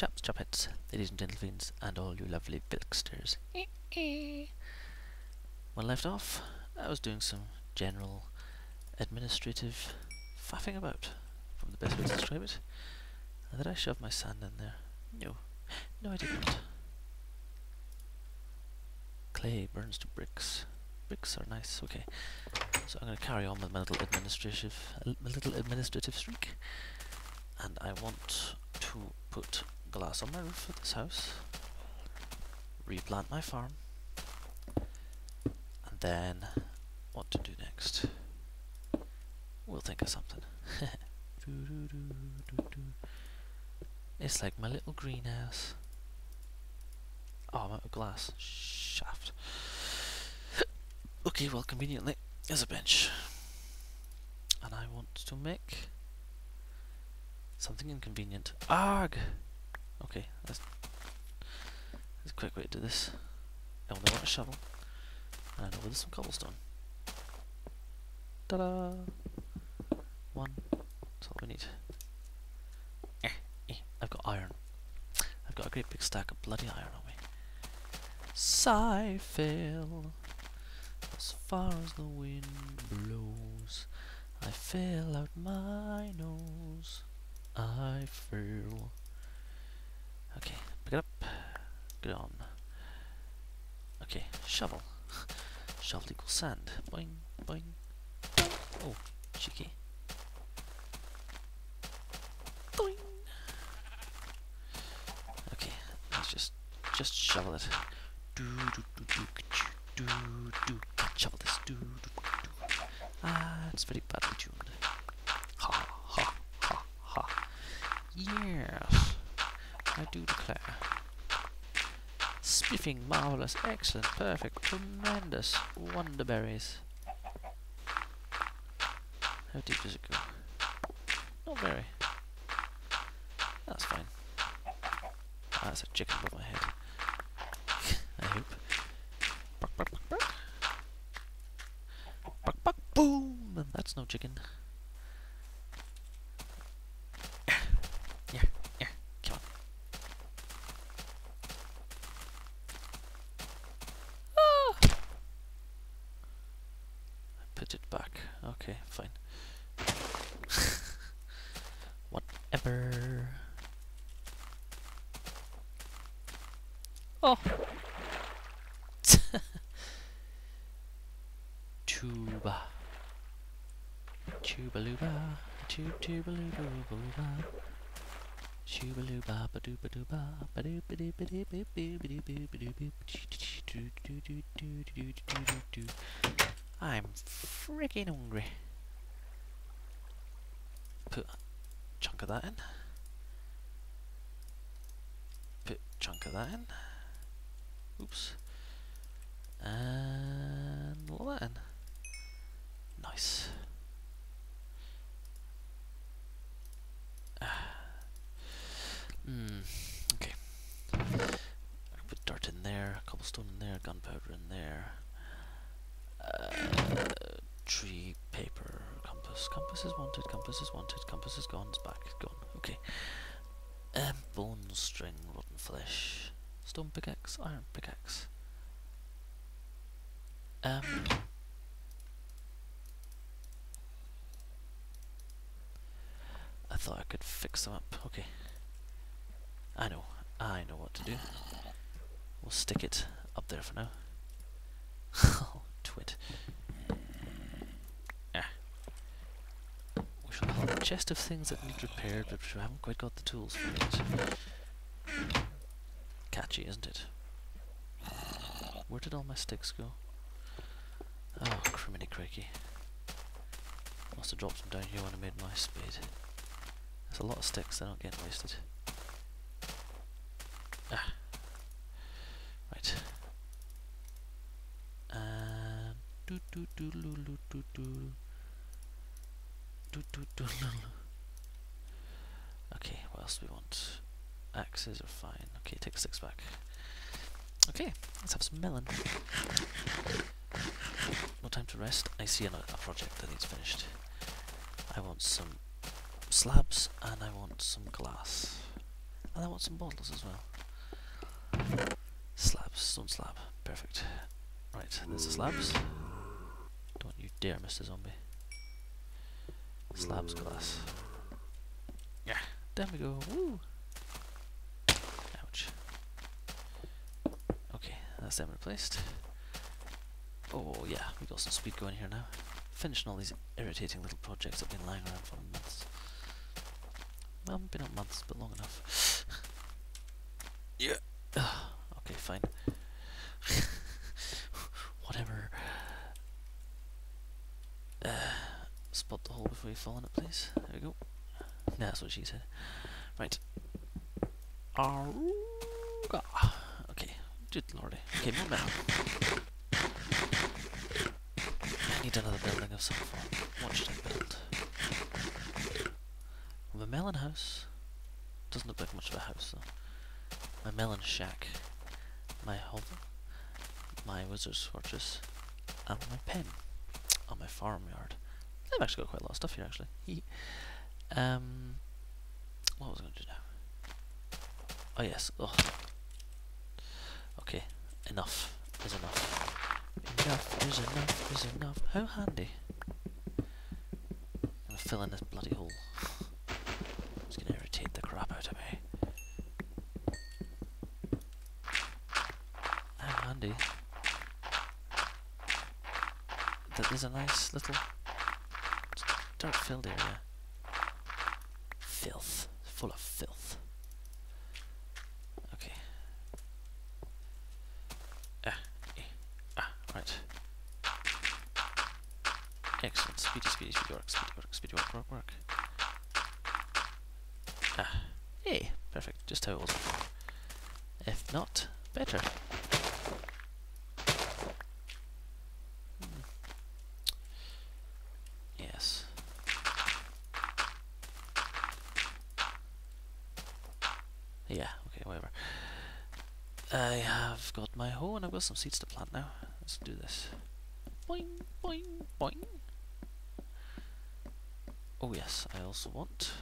Chaps, chappets, ladies and gentlemen, and all you lovely Vilksters. When I left off, I was doing some general administrative faffing about, from the best way to describe it. And did I shove my sand in there? No. No, I did not. Clay burns to bricks. Bricks are nice, okay. So I'm going to carry on with my little administrative streak. And I want to put glass on my roof of this house, replant my farm, and then what to do next. We'll think of something. It's like my little greenhouse. Oh, I'm out of glass. Shaft. Okay, well, conveniently, there's a bench. And I want to make something inconvenient. Arg! Okay, that's a quick way to do this. I only want a shovel. And I know there's some cobblestone. Ta-da! One. That's all we need. I've got iron. I've got a great big stack of bloody iron on me. Sigh-fail. As far as the wind blows, I fail out my nose. I fail. Okay, pick it up. Get on. Okay, shovel. Shovel equals sand. Boing, boing. Oh, cheeky. Boing. Okay, let's just shovel it. Do do do do do do. Shovel this. Do do do. Ah, it's very badly tuned. Ha ha ha ha. Yeah, I do declare. Spiffing, marvelous, excellent, perfect, tremendous, wonderberries. How deep does it go? Not very. That's fine. Ah, that's a chicken above my head. I hope. Bark, bark, bark, bark. Bark, bark, boom! That's no chicken. Yeah, yeah, come on. Ah! I put it back. Okay, fine. Whatever. Oh! Tuba. Tuba-luba. Tuba-luba-luba. Tuba-luba. Ba-doo-ba-doo-ba. Ba-doo-ba-doo-ba-doo-ba-doo-ba-doo-ba-doo-ba-doo-ba-doo-ba-doo-ba-doo-ba-doo-ba-doo-ba-doo-ba-doo-ba-doo-ba-doo. I'm freaking hungry. Put a chunk of that in. Put a chunk of that in. Oops. And all that in. Nice. Okay. Put dirt in there, cobblestone in there, gunpowder in there. Tree, paper, compass. Compass is wanted, compass is wanted, compass is gone, it's back, it's gone. Okay. Bone, string, rotten flesh. Stone pickaxe, iron pickaxe. I thought I could fix them up. Okay. I know what to do. We'll stick it up there for now. Oh, twit. Ah. We shall have a chest of things that need repaired, but we haven't quite got the tools for it. Catchy, isn't it? Where did all my sticks go? Oh, criminy crikey. Must have dropped them down here when I made my spade. There's a lot of sticks, they're not getting wasted. Ah. Right. Do do do loo loo do do. Do do do loo. Okay, what else do we want? Axes are fine. Okay, take sticks back. Okay, let's have some melon. No time to rest. I see a project that needs finished. I want some slabs and I want some glass. And I want some bottles as well. Slabs, stone slab. Perfect. Right, there's the slabs. Don't you dare, Mr. Zombie. Slabs, glass. Yeah, there we go. Woo! Ouch. Okay, that's them replaced. Oh yeah, we got some speed going here now. Finishing all these irritating little projects that have been lying around for months. Well, been up months, but long enough. Yeah. Okay, fine. Whatever. Spot the hole before you fall in it, please. There we go. Nah, that's what she said. Right. Arooga. Okay. Good lordy. Okay, more metal. I need another building of some form. What should I build? My melon house doesn't look like much of a house though. My melon shack, my hovel, my wizard's fortress, and my pen on my farmyard. I've actually got quite a lot of stuff here actually. What was I going to do now? Oh yes, oh. Okay, enough is enough. Enough is enough is enough. How handy. I'm going to fill in this bloody hole. It's going to irritate the crap out of me. How handy that there's a nice little dark filled area. Filth. Full of filth. Okay. Right. Excellent. Speedy, speedy, speedy work, speedy work, speedy work, work, work. Hey, perfect, just how it was before. If not, better. Yes. Yeah, okay, whatever. I have got my hoe and I've got some seeds to plant now. Let's do this. Boing, boing, boing. Oh yes, I also want...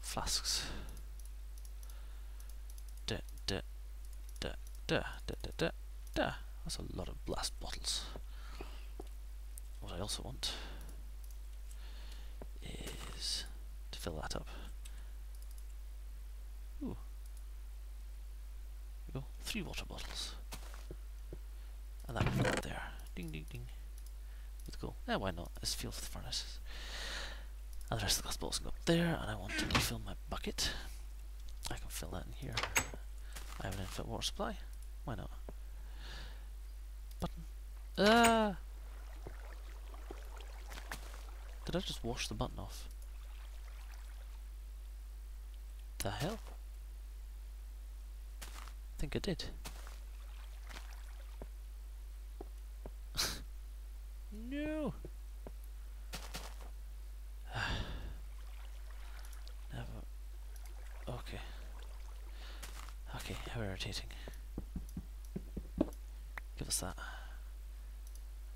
flasks. Da, da, da, da, da, da, da, da. That's a lot of blast bottles. What I also want is to fill that up. Ooh. There we go. 3 water bottles. And that will go there. Ding, ding, ding. Let's go. Yeah, why not? Let's fuel for the furnaces. And the rest of the glass bottles can go up there, and I want to refill my bucket. I can fill that in here. I have an infinite water supply. Why not? Button. Did I just wash the button off? The hell? I think I did. No! Okay. Okay, how irritating. Give us that.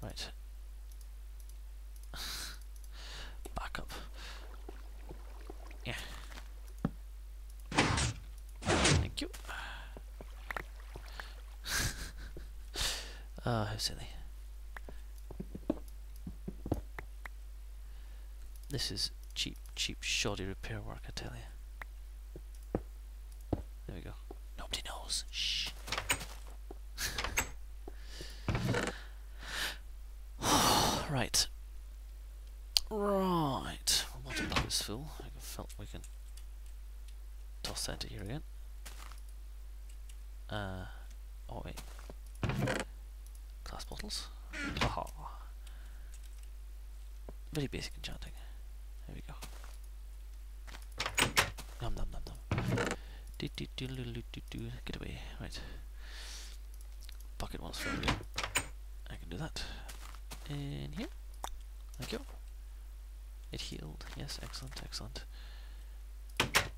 Right. Back up. Yeah. Thank you. Oh, how silly. This is cheap, cheap, shoddy repair work, I tell you. There we go. Nobody knows. Shh. Right. Right. Water bucket is full. We can toss that into here again. Oh wait. Glass bottles. Haha. Very basic enchanting. There we go. Nom nom nom nom. Do, do, do, do, do, do, do. Get away. Right. Bucket one's for everything. I can do that. In here. Thank you. It healed. Yes, excellent, excellent.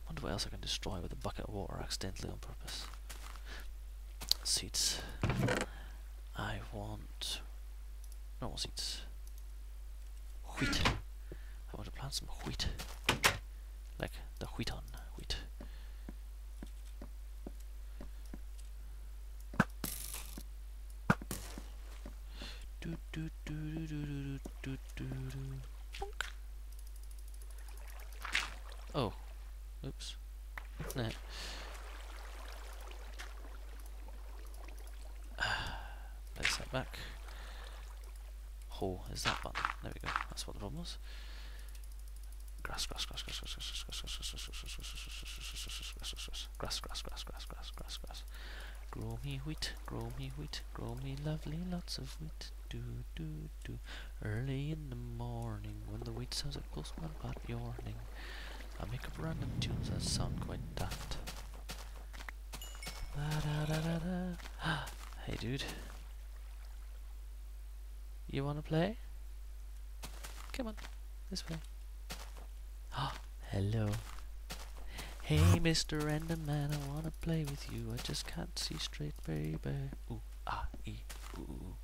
Wonder what else I can destroy with a bucket of water accidentally on purpose. Seeds. I want normal seeds. wheat. I want to plant some wheat. Like the wheat on wheat. Do do do do do do do do. Oh. Oops. Nah. Place that back. Oh, is that button? There we go. That's what the problem was. Grass, grass, grass, grass, grass, grass, grass, grass, grass, grass, grass, grass, grass, grass, grass. Grow me wheat, grow me wheat, grow me lovely lots of wheat. Do do do. Early in the morning, when the wheat sounds like postman pot yawning, I make up random tunes that sound quite daft. Da da da da. Hey, dude. You wanna play? Come on, this way. Ah, hello. Hey, Mr. Random Man, I wanna play with you. I just can't see straight, baby. Ooh, ah, ee, ooh, ooh.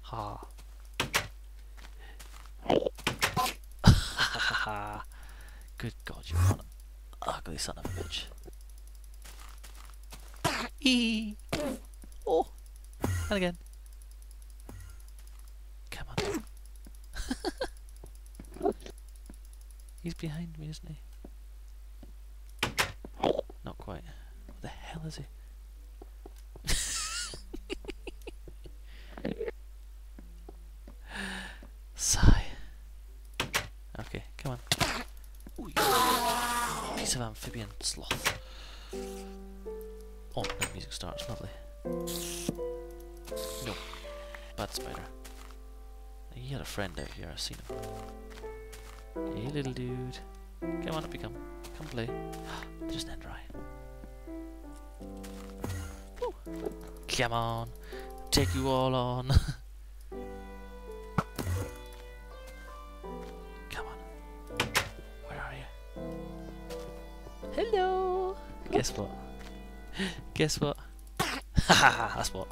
Ha. Ha. Good God, you're an ugly son of a bitch. Ah, ee. Oh, and again. He's behind me, isn't he? Not quite. What the hell is he? Sigh. Okay, come on. Ooh, piece of amphibian sloth. Oh, that music starts. Lovely. No. Bad spider. He had a friend out here, I've seen him. Hey little dude, come on up you come. Come play. There's an ender eye. Come on, take you all on. Come on. Where are you? Hello. Guess what? Guess what? Haha, that's what.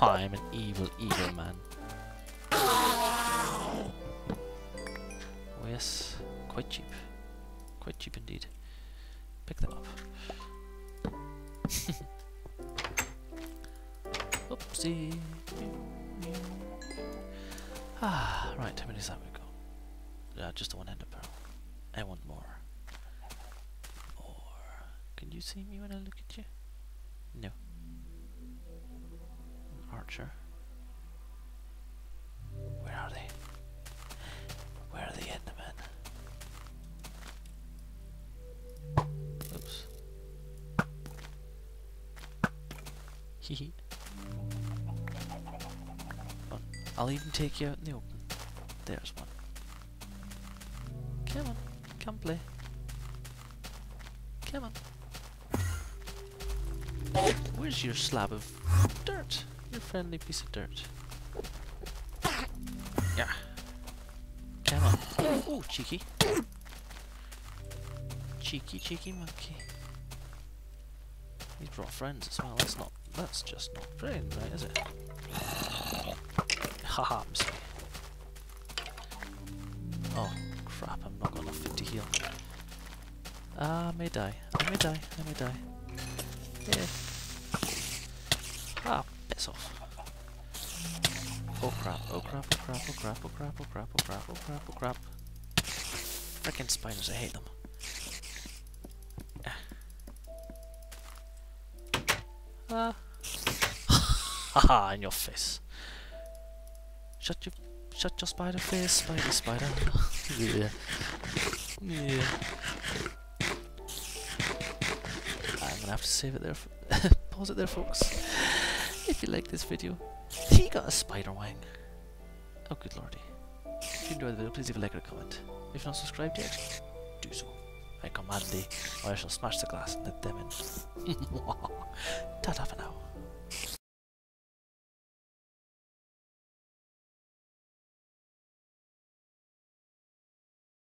I'm an evil, evil man. Yes, quite cheap. Quite cheap indeed. Pick them up. Oopsie. Ah, right, how many is that we've got? Yeah, just the one ender pearl. I want more. More. Can you see me when I look at you? No. An archer. Where are they? Where are the Endermen? Oops. Hehe. I'll even take you out in the open. There's one. Come on. Come play. Come on. Where's your slab of dirt? Your friendly piece of dirt. Yeah. Come on. Ooh, cheeky. Cheeky, cheeky monkey. He's brought friends as well. That's just not friends, right, is it? Haha, I'm sorry. Oh, crap, I'm not gonna fit to heal. I may die. I may die. I may die. Yeah. Ah, piss off. Oh crap, oh crap, oh crap, oh crap, oh crap, oh crap, oh crap, oh crap, oh crap. Frickin' spiders, I hate them. Ah. Haha, in your face. Shut your spider face, spider, spider. Yeah. Yeah. I'm gonna have to save it there, pause it there, folks. If you like this video. He got a spider wang. Oh good lordy. If you enjoyed the video, please leave a like or a comment. If you're not subscribed yet, do so. I command thee, or I shall smash the glass and let them in. Ta-ta for now.